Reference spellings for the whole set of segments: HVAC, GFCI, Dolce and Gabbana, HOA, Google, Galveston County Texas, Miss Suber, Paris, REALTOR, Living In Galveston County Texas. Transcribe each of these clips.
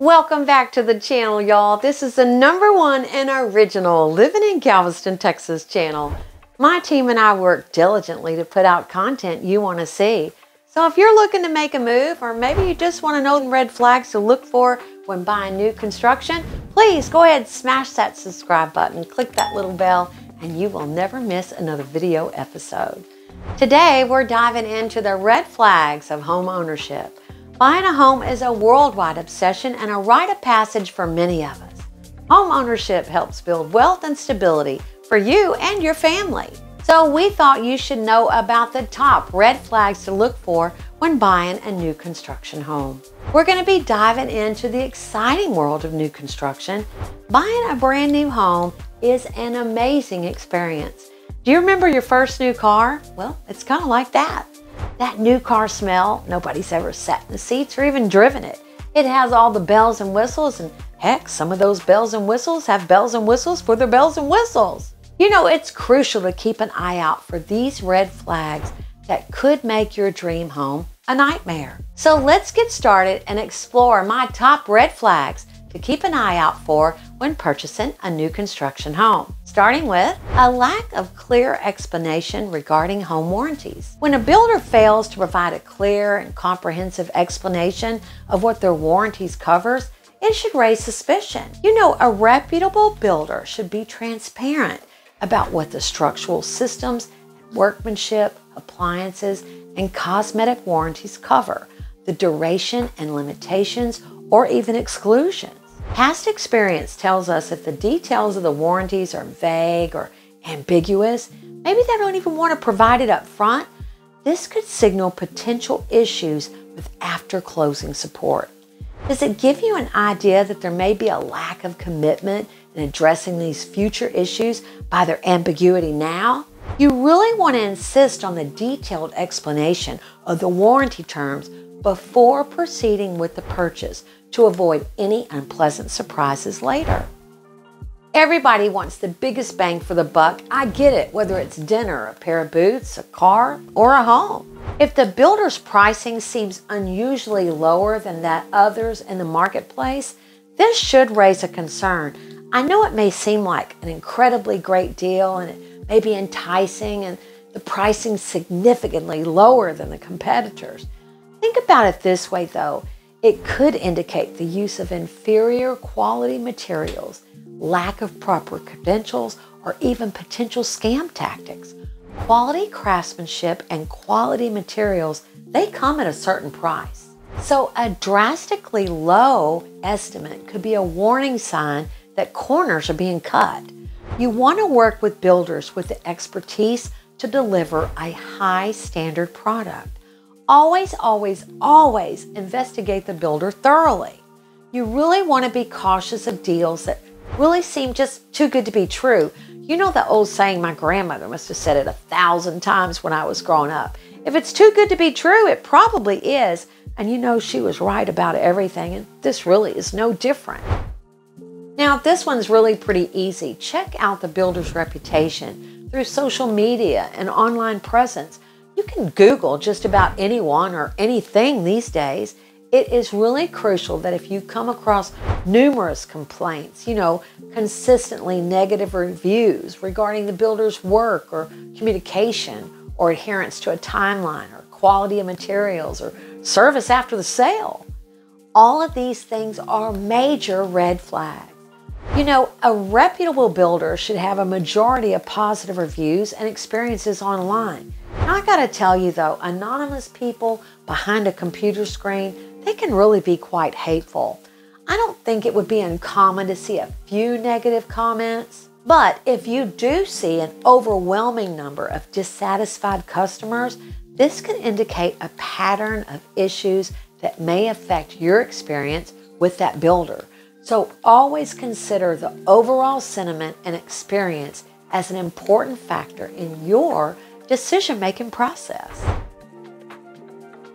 Welcome back to the channel, y'all. This is the #1 and original Living in Galveston, Texas channel. My team and I work diligently to put out content you want to see. So if you're looking to make a move, or maybe you just want to know the red flags to look for when buying new construction, please go ahead and smash that subscribe button, click that little bell, and you will never miss another video episode. Today, we're diving into the red flags of home ownership. Buying a home is a worldwide obsession and a rite of passage for many of us. Home ownership helps build wealth and stability for you and your family. So we thought you should know about the top red flags to look for when buying a new construction home. We're going to be diving into the exciting world of new construction. Buying a brand new home is an amazing experience. Do you remember your first new car? Well, it's kind of like that. That new car smell, nobody's ever sat in the seats or even driven it. It has all the bells and whistles, and heck, some of those bells and whistles have bells and whistles for their bells and whistles. You know, it's crucial to keep an eye out for these red flags that could make your dream home a nightmare. So let's get started and explore my top red flags to keep an eye out for when purchasing a new construction home. Starting with a lack of clear explanation regarding home warranties. When a builder fails to provide a clear and comprehensive explanation of what their warranties covers, it should raise suspicion. You know, a reputable builder should be transparent about what the structural systems, workmanship, appliances, and cosmetic warranties cover, the duration and limitations, or even exclusions. Past experience tells us if the details of the warranties are vague or ambiguous, maybe they don't even want to provide it up front, this could signal potential issues with after-closing support. Does it give you an idea that there may be a lack of commitment in addressing these future issues by their ambiguity now? You really want to insist on the detailed explanation of the warranty terms before proceeding with the purchase to avoid any unpleasant surprises later. Everybody wants the biggest bang for the buck. I get it, whether it's dinner, a pair of boots, a car, or a home. If the builder's pricing seems unusually lower than that others in the marketplace, this should raise a concern. I know it may seem like an incredibly great deal, and it may be enticing, and the pricing significantly lower than the competitors. Think about it this way, though. It could indicate the use of inferior quality materials, lack of proper credentials, or even potential scam tactics. Quality craftsmanship and quality materials, they come at a certain price. So a drastically low estimate could be a warning sign that corners are being cut. You want to work with builders with the expertise to deliver a high standard product. Always, always, always investigate the builder thoroughly. You really want to be cautious of deals that really seem just too good to be true. You know the old saying, my grandmother must have said it 1,000 times when I was growing up. If it's too good to be true, it probably is. And you know she was right about everything, and this really is no different. Now, this one's really pretty easy. Check out the builder's reputation through social media and online presence. You can Google just about anyone or anything these days. It is really crucial that if you come across numerous complaints, you know, consistently negative reviews regarding the builder's work or communication or adherence to a timeline or quality of materials or service after the sale. All of these things are major red flags. You know, a reputable builder should have a majority of positive reviews and experiences online. I gotta tell you though, anonymous people behind a computer screen, they can really be quite hateful. I don't think it would be uncommon to see a few negative comments, but if you do see an overwhelming number of dissatisfied customers, this could indicate a pattern of issues that may affect your experience with that builder. So always consider the overall sentiment and experience as an important factor in your decision-making process.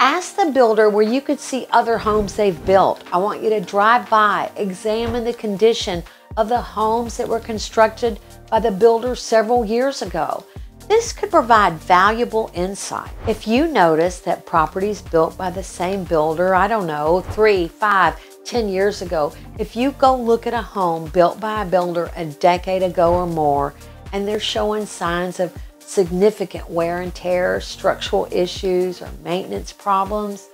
Ask the builder where you could see other homes they've built. I want you to drive by, examine the condition of the homes that were constructed by the builder several years ago. This could provide valuable insight. If you notice that properties built by the same builder, I don't know, 3, 5, 10 years ago. If you go look at a home built by a builder a decade ago or more, and they're showing signs of significant wear and tear, structural issues, or maintenance problems,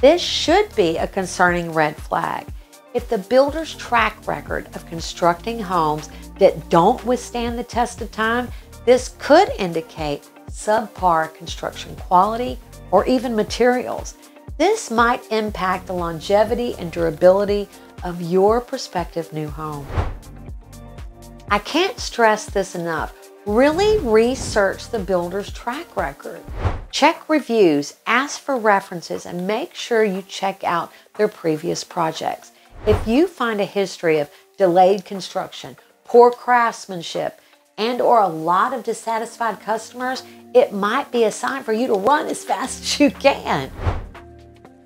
this should be a concerning red flag. If the builder's track record of constructing homes that don't withstand the test of time, this could indicate subpar construction quality or even materials. This might impact the longevity and durability of your prospective new home. I can't stress this enough. Really research the builder's track record. Check reviews, ask for references, and make sure you check out their previous projects. If you find a history of delayed construction, poor craftsmanship, and/or a lot of dissatisfied customers, it might be a sign for you to run as fast as you can.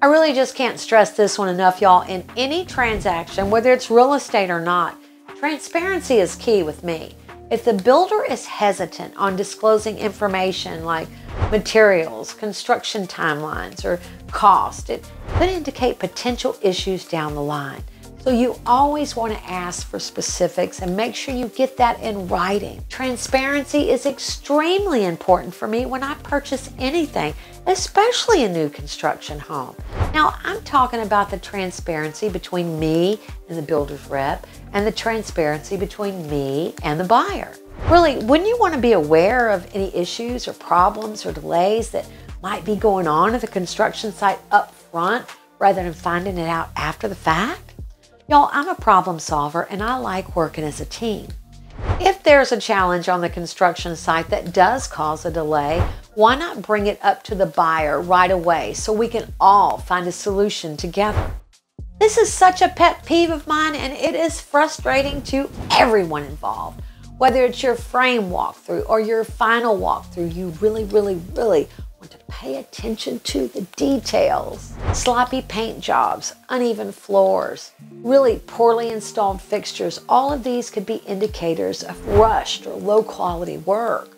I really just can't stress this one enough, y'all. In any transaction, whether it's real estate or not, transparency is key with me. If the builder is hesitant on disclosing information like materials, construction timelines, or cost, it could indicate potential issues down the line. So you always want to ask for specifics and make sure you get that in writing. Transparency is extremely important for me when I purchase anything, especially a new construction home. Now, I'm talking about the transparency between me and the builder's rep and the transparency between me and the buyer. Really, wouldn't you want to be aware of any issues or problems or delays that might be going on at the construction site up front rather than finding it out after the fact? Y'all, I'm a problem solver and I like working as a team. If there's a challenge on the construction site that does cause a delay, why not bring it up to the buyer right away so we can all find a solution together? This is such a pet peeve of mine, and it is frustrating to everyone involved. Whether it's your frame walkthrough or your final walkthrough, you really want to pay attention to the details. Sloppy paint jobs, uneven floors, really poorly installed fixtures, all of these could be indicators of rushed or low quality work.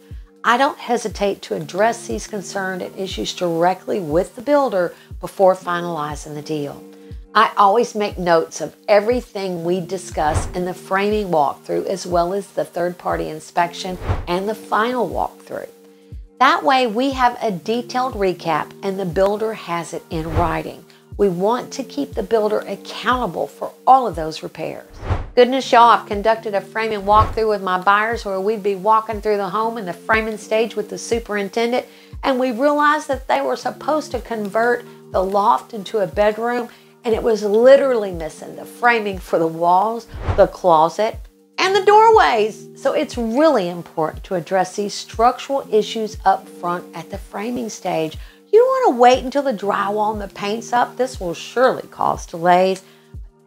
I don't hesitate to address these concerns and issues directly with the builder before finalizing the deal. I always make notes of everything we discuss in the framing walkthrough, as well as the third-party inspection and the final walkthrough. That way we have a detailed recap and the builder has it in writing. We want to keep the builder accountable for all of those repairs. Goodness, y'all, I've conducted a framing walkthrough with my buyers where we'd be walking through the home in the framing stage with the superintendent, and we realized that they were supposed to convert the loft into a bedroom, and it was literally missing the framing for the walls, the closet, and the doorways. So it's really important to address these structural issues up front at the framing stage. You don't want to wait until the drywall and the paint's up. This will surely cause delays.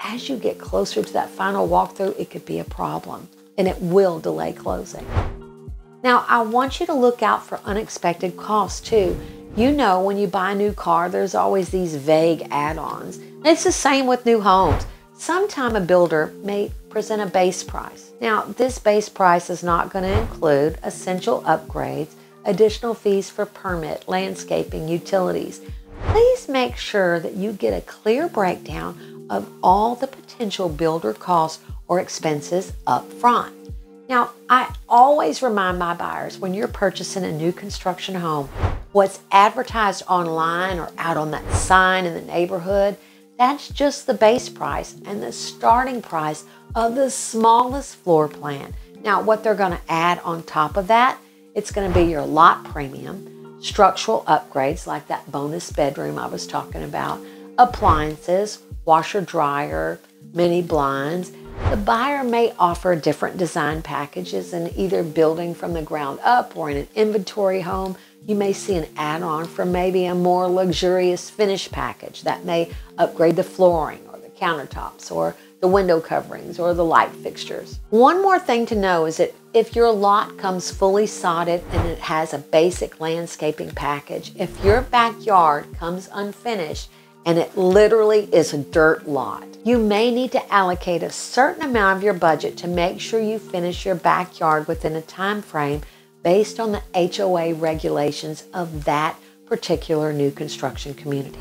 As you get closer to that final walkthrough, it could be a problem and it will delay closing. Now, I want you to look out for unexpected costs too. You know, when you buy a new car, there's always these vague add-ons. It's the same with new homes. Sometime a builder may present a base price. Now, this base price is not going to include essential upgrades, additional fees for permit, landscaping, utilities. Please make sure that you get a clear breakdown of all the potential builder costs or expenses up front. Now, I always remind my buyers, when you're purchasing a new construction home, what's advertised online or out on that sign in the neighborhood, that's just the base price and the starting price of the smallest floor plan. Now, what they're going to add on top of that, it's going to be your lot premium, structural upgrades like that bonus bedroom I was talking about, appliances, washer dryer, mini blinds. The buyer may offer different design packages in either building from the ground up or in an inventory home. You may see an add-on for maybe a more luxurious finish package that may upgrade the flooring or the countertops or the window coverings or the light fixtures. One more thing to know is that if your lot comes fully sodded and it has a basic landscaping package, if your backyard comes unfinished and it literally is a dirt lot, you may need to allocate a certain amount of your budget to make sure you finish your backyard within a time frame based on the HOA regulations of that particular new construction community.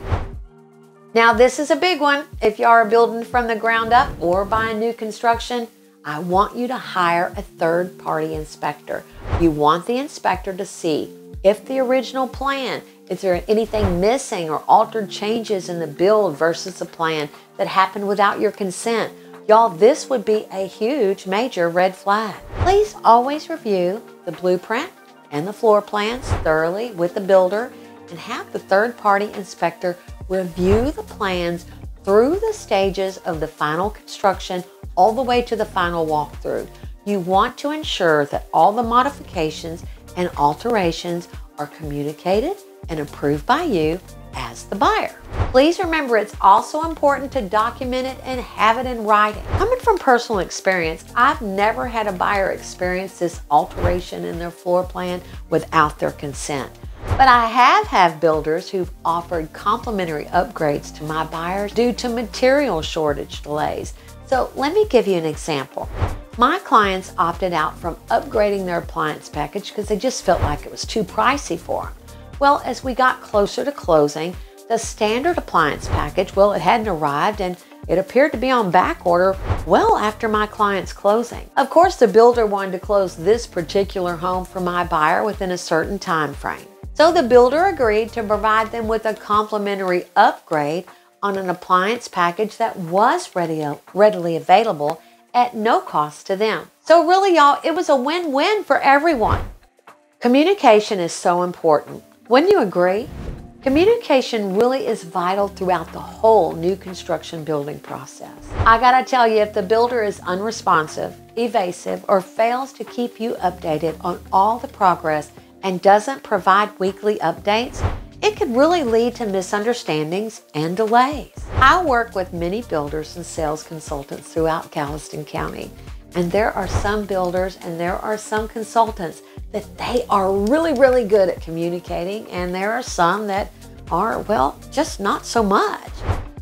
Now this is a big one. If you are building from the ground up or buying new construction, I want you to hire a third-party inspector. You want the inspector to see if the original plan, is there anything missing or altered changes in the build versus the plan that happened without your consent. Y'all, this would be a huge, major red flag. Please always review the blueprint and the floor plans thoroughly with the builder and have the third-party inspector review the plans through the stages of the final construction all the way to the final walkthrough. You want to ensure that all the modifications and alterations are communicated and approved by you as the buyer. Please remember, it's also important to document it and have it in writing. Coming from personal experience, I've never had a buyer experience this alteration in their floor plan without their consent. But I have had builders who've offered complimentary upgrades to my buyers due to material shortage delays. So let me give you an example. My clients opted out from upgrading their appliance package because they just felt like it was too pricey for them. Well, as we got closer to closing, the standard appliance package, well, it hadn't arrived and it appeared to be on back order well after my client's closing. Of course, the builder wanted to close this particular home for my buyer within a certain time frame. So the builder agreed to provide them with a complimentary upgrade on an appliance package that was readily available at no cost to them. So really, y'all, it was a win-win for everyone. Communication is so important. Wouldn't you agree? Communication really is vital throughout the whole new construction building process. I gotta tell you, if the builder is unresponsive, evasive, or fails to keep you updated on all the progress and doesn't provide weekly updates, it could really lead to misunderstandings and delays. I work with many builders and sales consultants throughout Galveston County, and there are some builders and there are some consultants that they are really, really good at communicating, and there are some that are, well, just not so much.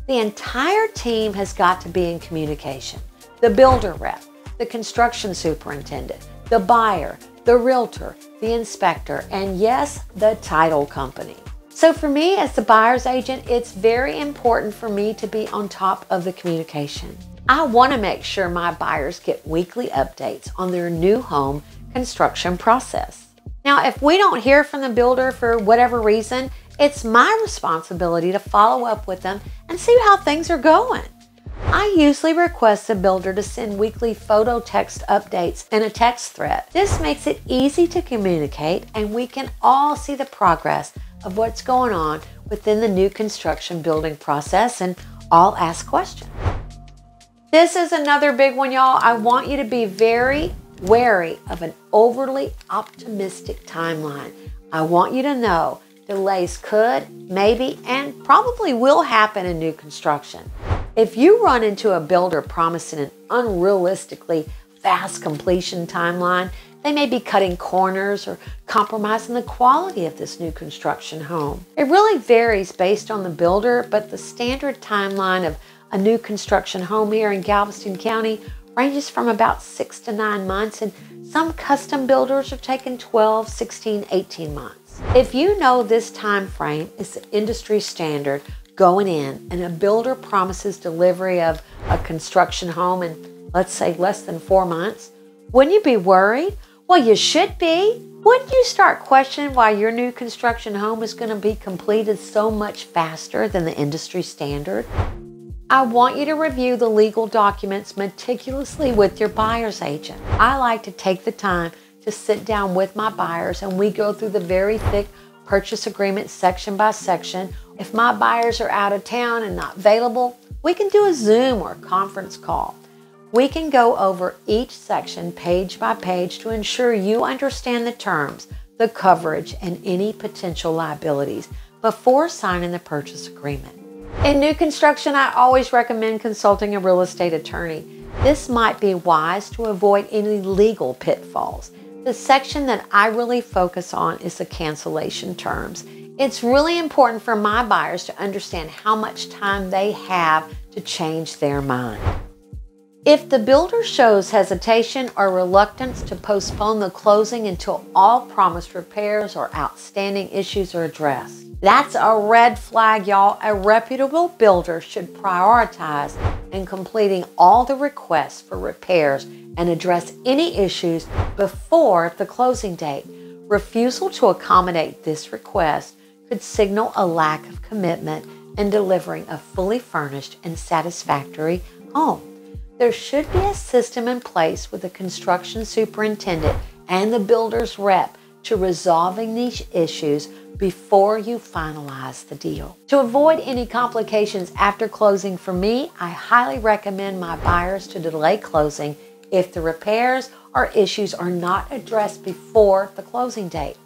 The entire team has got to be in communication. The builder rep, the construction superintendent, the buyer, the realtor, the inspector, and yes, the title company. So for me as the buyer's agent, it's very important for me to be on top of the communication. I want to make sure my buyers get weekly updates on their new home construction process. Now, if we don't hear from the builder for whatever reason, it's my responsibility to follow up with them and see how things are going. I usually request the builder to send weekly photo text updates in a text thread. This makes it easy to communicate, and we can all see the progress of what's going on within the new construction building process and all ask questions. This is another big one, y'all. I want you to be very wary of an overly optimistic timeline. I want you to know delays could, maybe, and probably will happen in new construction. If you run into a builder promising an unrealistically fast completion timeline, they may be cutting corners or compromising the quality of this new construction home. It really varies based on the builder, but the standard timeline of a new construction home here in Galveston County ranges from about 6 to 9 months, and some custom builders are taking 12, 16, 18 months. If you know this time frame is the industry standard going in, and a builder promises delivery of a construction home in, let's say, less than 4 months, wouldn't you be worried? Well, you should be. Wouldn't you start questioning why your new construction home is going to be completed so much faster than the industry standard? I want you to review the legal documents meticulously with your buyer's agent. I like to take the time to sit down with my buyers, and we go through the very thick purchase agreement section by section. If my buyers are out of town and not available, we can do a Zoom or a conference call. We can go over each section page by page to ensure you understand the terms, the coverage, and any potential liabilities before signing the purchase agreement. In new construction, I always recommend consulting a real estate attorney. This might be wise to avoid any legal pitfalls. The section that I really focus on is the cancellation terms. It's really important for my buyers to understand how much time they have to change their mind. If the builder shows hesitation or reluctance to postpone the closing until all promised repairs or outstanding issues are addressed, That's a red flag, y'all. A reputable builder should prioritize in completing all the requests for repairs and address any issues before the closing date. Refusal to accommodate this request could signal a lack of commitment in delivering a fully furnished and satisfactory home. There should be a system in place with the construction superintendent and the builder's rep to resolving these issues before you finalize the deal. To avoid any complications after closing, for me, I highly recommend my buyers to delay closing if the repairs or issues are not addressed before the closing date.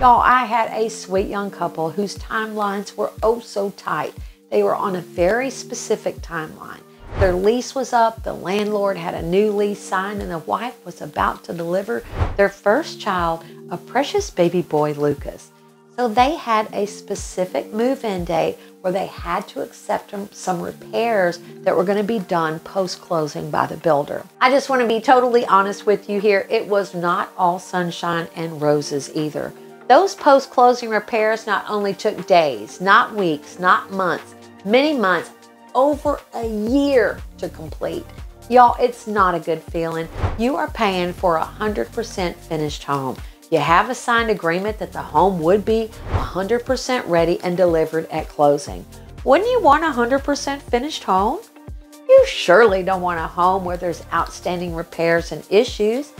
Y'all, I had a sweet young couple whose timelines were oh so tight. They were on a very specific timeline. Their lease was up, the landlord had a new lease signed, and the wife was about to deliver their first child, a precious baby boy, Lucas. So they had a specific move-in date where they had to accept some repairs that were going to be done post-closing by the builder. I just want to be totally honest with you here. It was not all sunshine and roses either. Those post-closing repairs not only took days, not weeks, not months, many months, over a year to complete. Y'all, it's not a good feeling. You are paying for a 100% finished home. You have a signed agreement that the home would be 100% ready and delivered at closing. Wouldn't you want a 100% finished home? You surely don't want a home where there's outstanding repairs and issues.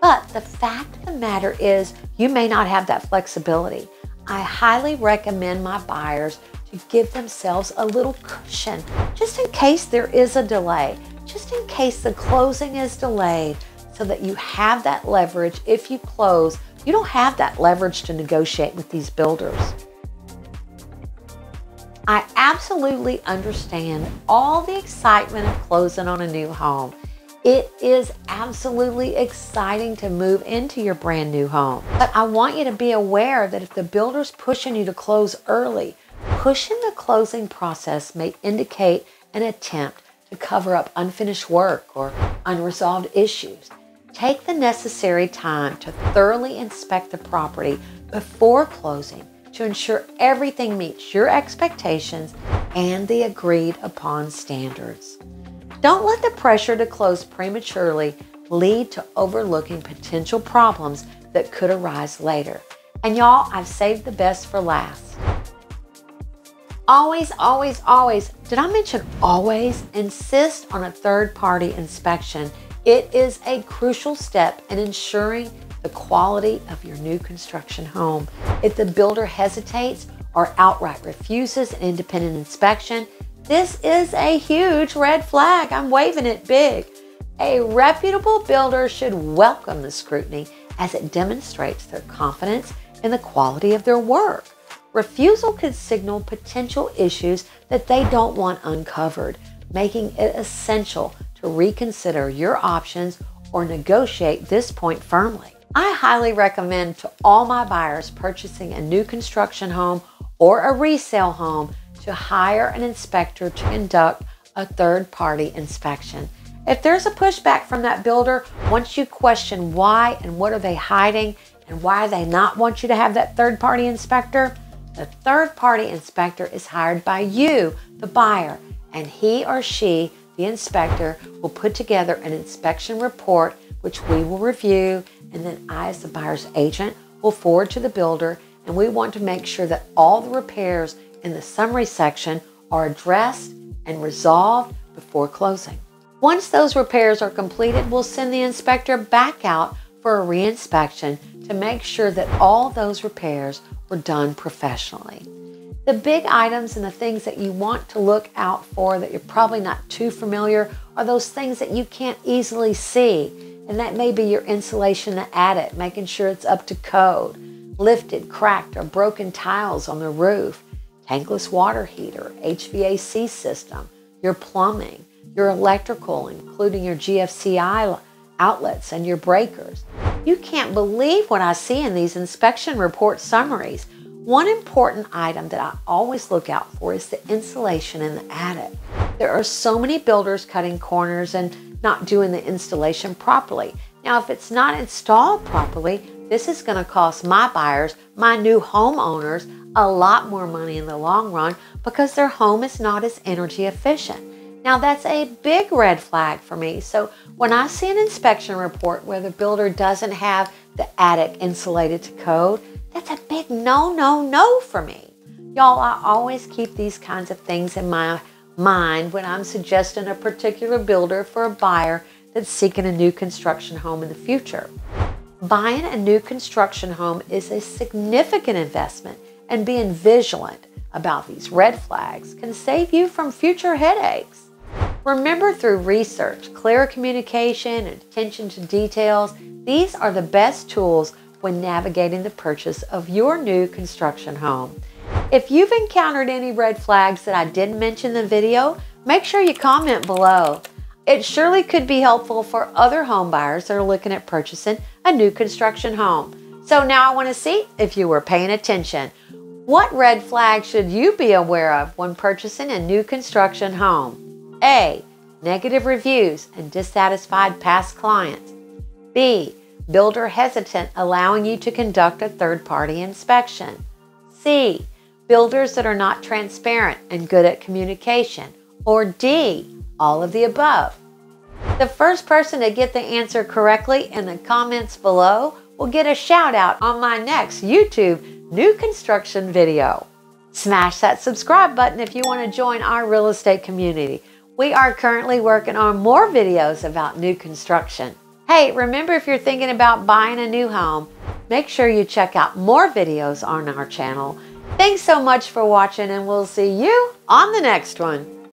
But the fact of the matter is, you may not have that flexibility. I highly recommend my buyers to give themselves a little cushion, just in case there is a delay, just in case the closing is delayed, so that you have that leverage. If you close, you don't have that leverage to negotiate with these builders. I absolutely understand all the excitement of closing on a new home. It is absolutely exciting to move into your brand new home. But I want you to be aware that if the builder's pushing you to close early, pushing the closing process may indicate an attempt to cover up unfinished work or unresolved issues. Take the necessary time to thoroughly inspect the property before closing to ensure everything meets your expectations and the agreed upon standards. Don't let the pressure to close prematurely lead to overlooking potential problems that could arise later. And y'all, I've saved the best for last. Always, always, always, did I mention always? Insist on a third-party inspection. It is a crucial step in ensuring the quality of your new construction home. If the builder hesitates or outright refuses an independent inspection, this is a huge red flag. I'm waving it big. A reputable builder should welcome the scrutiny as it demonstrates their confidence in the quality of their work. Refusal could signal potential issues that they don't want uncovered, making it essential to reconsider your options or negotiate this point firmly. I highly recommend to all my buyers purchasing a new construction home or a resale home to hire an inspector to conduct a third-party inspection. If there's a pushback from that builder, once you question why and what are they hiding and why they not want you to have that third-party inspector, the third-party inspector is hired by you, the buyer, and he or she, the inspector, will put together an inspection report, which we will review, and then I, as the buyer's agent, will forward to the builder, and we want to make sure that all the repairs in the summary section are addressed and resolved before closing. Once those repairs are completed, we'll send the inspector back out for a re-inspection to make sure that all those repairs were done professionally. The big items and the things that you want to look out for that you're probably not too familiar are those things that you can't easily see. And that may be your insulation in the attic, making sure it's up to code, lifted, cracked, or broken tiles on the roof, tankless water heater, HVAC system, your plumbing, your electrical, including your GFCI outlets and your breakers. You can't believe what I see in these inspection report summaries. One important item that I always look out for is the insulation in the attic. There are so many builders cutting corners and not doing the installation properly. Now, if it's not installed properly, this is going to cost my buyers, my new homeowners, a lot more money in the long run because their home is not as energy efficient. Now that's a big red flag for me. So when I see an inspection report where the builder doesn't have the attic insulated to code, that's a big no, no, no for me. Y'all, I always keep these kinds of things in my mind when I'm suggesting a particular builder for a buyer that's seeking a new construction home in the future. Buying a new construction home is a significant investment, and being vigilant about these red flags can save you from future headaches. Remember, through research, clear communication, and attention to details, these are the best tools when navigating the purchase of your new construction home. If you've encountered any red flags that I didn't mention in the video, make sure you comment below. It surely could be helpful for other home buyers that are looking at purchasing a new construction home. So now I want to see if you were paying attention. What red flags should you be aware of when purchasing a new construction home? A. Negative reviews and dissatisfied past clients. B. Builder hesitant allowing you to conduct a third-party inspection. C. Builders that are not transparent and good at communication. Or D. All of the above. The first person to get the answer correctly in the comments below will get a shout out on my next YouTube new construction video. Smash that subscribe button if you want to join our real estate community. We are currently working on more videos about new construction. Hey, remember, if you're thinking about buying a new home, make sure you check out more videos on our channel. Thanks so much for watching, and we'll see you on the next one.